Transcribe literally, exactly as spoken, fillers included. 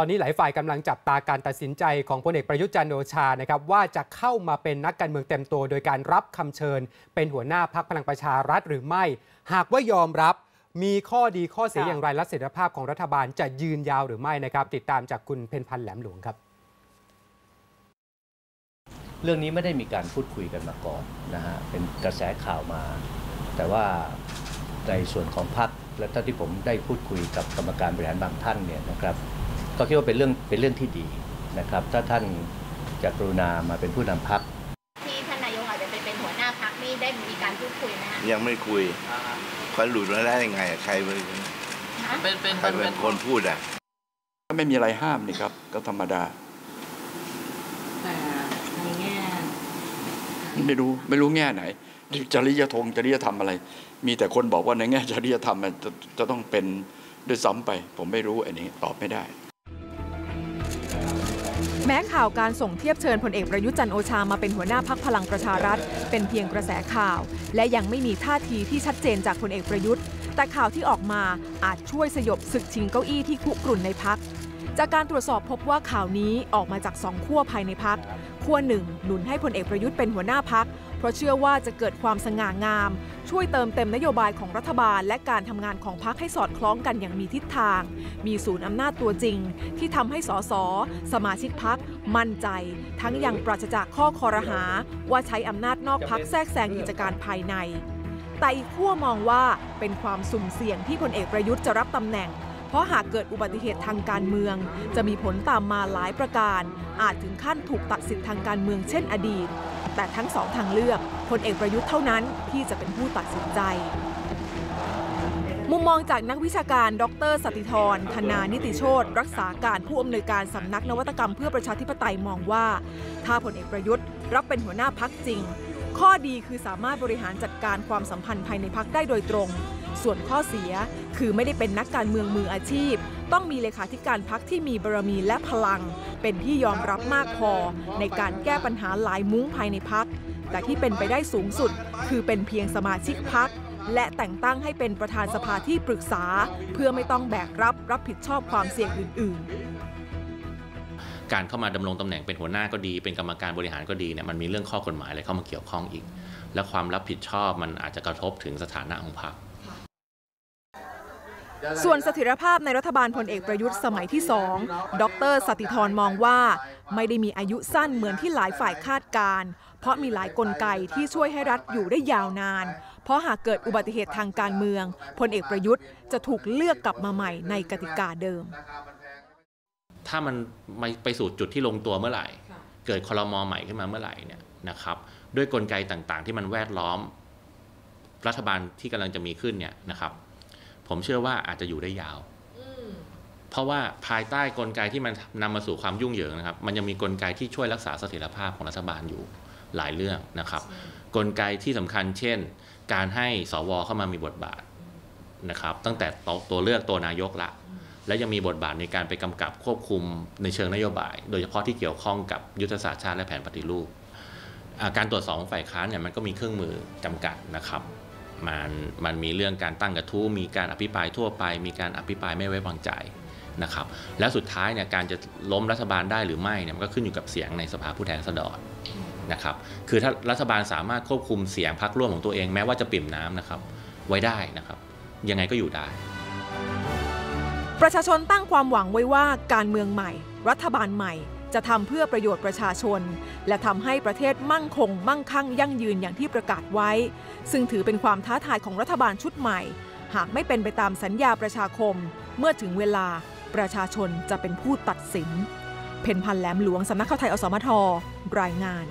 ตอนนี้หลายฝ่ายกำลังจับตาการตัดสินใจของพลเอกประยุทธ์จันทร์โอชานะครับว่าจะเข้ามาเป็นนักการเมืองเต็มตัวโดยการรับคำเชิญเป็นหัวหน้าพรรคพลังประชารัฐหรือไม่หากว่ายอมรับมีข้อดีข้อเสียอย่างไรและเสถียรภาพของรัฐบาลจะยืนยาวหรือไม่นะครับติดตามจากคุณเพ็ญพันธ์แหลมหลวงครับเรื่องนี้ไม่ได้มีการพูดคุยกันมาก่อนนะฮะเป็นกระแสข่าวมาแต่ว่าในส่วนของพรรคและเท่าที่ผมได้พูดคุยกับกรรมการบริหารบางท่านเนี่ยนะครับก็คิดว่าเป็นเรื่องเป็นเรื่องที่ดีนะครับถ้าท่านจะกรุณามาเป็นผู้นำพรรคที่ท่านนายกอาจจะไปเป็นหัวหน้าพรรคนี่ได้มีการพูดคุยไหมคะยังไม่คุยเขาหลุดมาได้ยังไงใครเป็นใครเป็นคนพูดอ่ะถ้าไม่มีอะไรห้ามนี่ครับก็ธรรมดาไม่รู้ไม่รู้แง่ไหนจริยธรรมจริยธรรมอะไรมีแต่คนบอกว่าในแง่จริยธรรมมันจะจะต้องเป็นด้วยซ้ำไปผมไม่รู้อันนี้ตอบไม่ได้แม้ข่าวการส่งเทียบเชิญพลเอกประยุทธ์จันทร์โอชามาเป็นหัวหน้าพรรคพลังประชารัฐเป็นเพียงกระแสข่าวและยังไม่มีท่าทีที่ชัดเจนจากพลเอกประยุทธ์แต่ข่าวที่ออกมาอาจช่วยสยบศึกชิงเก้าอี้ที่คุกรุ่นในพรรคจากการตรวจสอบพบว่าข่าวนี้ออกมาจากสองขั้วภายในพรรคขั้วหนึ่งหนุนให้พลเอกประยุทธ์เป็นหัวหน้าพรรคเพราะเชื่อว่าจะเกิดความสง่างามช่วยเติมเต็มนโยบายของรัฐบาลและการทำงานของพรรคให้สอดคล้องกันอย่างมีทิศทางมีศูนย์อำนาจตัวจริงที่ทำให้สสสมาชิกพรรคมั่นใจทั้งยังปราศจากข้อคอรหาว่าใช้อำนาจนอกพรรคแทรกแซงกิจการภายในแต่อีกขั้วมองว่าเป็นความสุ่มเสี่ยงที่พลเอกประยุทธ์จะรับตำแหน่งเพราะหากเกิดอุบัติเหตุทางการเมืองจะมีผลตามมาหลายประการอาจถึงขั้นถูกตัดสิทธิ์ทางการเมืองเช่นอดีตแต่ทั้งสองทางเลือกพลเอกประยุทธ์เท่านั้นที่จะเป็นผู้ตัดสินใจมุมมองจากนักวิชาการดร.สติธร ธนานิติโชติรักษาการผู้อำนวยการสำนักนวัตกรรมเพื่อประชาธิปไตยมองว่าถ้าพลเอกประยุทธ์รับเป็นหัวหน้าพรรคจริงข้อดีคือสามารถบริหารจัดการความสัมพันธ์ภายในพรรคได้โดยตรงส่วนข้อเสียคือไม่ได้เป็นนักการเมืองมืออาชีพต้องมีเลขาธิการพรรคที่มีบารมีและพลังเป็นที่ยอมรับมากพอในการแก้ปัญหาหลายมุ้งภายในพรรคแต่ที่เป็นไปได้สูงสุดคือเป็นเพียงสมาชิกพรรคและแต่งตั้งให้เป็นประธานสภาที่ปรึกษาเพื่อไม่ต้องแบกรับรับผิดชอบความเสี่ยงอื่นๆการเข้ามาดำรงตำแหน่งเป็นหัวหน้าก็ดีเป็นกรรมการบริหารก็ดีเนี่ยมันมีเรื่องข้อกฎหมายอะไรเข้ามาเกี่ยวข้องอีกและความรับผิดชอบมันอาจจะกระทบถึงสถานะของพรรคส่วนเสถียรภาพในรัฐบาลพลเอกประยุทธ์สมัยที่สองดร.สติธรมองว่าไม่ได้มีอายุสั้นเหมือนที่หลายฝ่ายคาดการเพราะมีหลายกลไกที่ช่วยให้รัฐอยู่ได้ยาวนานเพราะหากเกิดอุบัติเหตุทางการเมืองพลเอกประยุทธ์จะถูกเลือกกลับมาใหม่ในกติกาเดิมถ้ามันไปสู่จุดที่ลงตัวเมื่อไหร่เกิดครม.ใหม่ขึ้นมาเมื่อไหร่เนี่ยนะครับด้วยกลไกต่างๆที่มันแวดล้อมรัฐบาลที่กำลังจะมีขึ้นเนี่ยนะครับผมเชื่อว่าอาจจะอยู่ได้ยาวเพราะว่าภายใต้กลไกที่มันนำมาสู่ความยุ่งเหยิงนะครับมันยังมีกลไกที่ช่วยรักษาเสถียรภาพของรัฐบาลอยู่หลายเรื่องนะครับกลไกที่สำคัญเช่นการให้สวเข้ามามีบทบาทนะครับตั้งแต่ตัวเลือกตัวนายกละและยังมีบทบาทในการไปกำกับควบคุมในเชิงนโยบายโดยเฉพาะที่เกี่ยวข้องกับยุทธศาสตร์ชาติและแผนปฏิรูปการตรวจสอบฝ่ายค้านเนี่ยมันก็มีเครื่องมือจำกัดนะครับมันมันมีเรื่องการตั้งกระทู้มีการอภิปรายทั่วไปมีการอภิปรายไม่ไว้วางใจนะครับและสุดท้ายเนี่ยการจะล้มรัฐบาลได้หรือไม่เนี่ยมันก็ขึ้นอยู่กับเสียงในสภาผู้แทนราษฎรนะครับคือถ้ารัฐบาลสามารถควบคุมเสียงพรรคร่วมของตัวเองแม้ว่าจะปิ่มน้ำนะครับไว้ได้นะครับยังไงก็อยู่ได้ประชาชนตั้งความหวังไว้ว่าการเมืองใหม่รัฐบาลใหม่จะทำเพื่อประโยชน์ประชาชนและทำให้ประเทศมั่งคงมั่งคั่งยั่งยืนอย่างที่ประกาศไว้ซึ่งถือเป็นความท้าทายของรัฐบาลชุดใหม่หากไม่เป็นไปตามสัญญาประชาคมเมื่อถึงเวลาประชาชนจะเป็นผู้ตัดสินเพ็ญพันธ์แหลมหลวงสำนักข่าวไทยอสมทรายงาน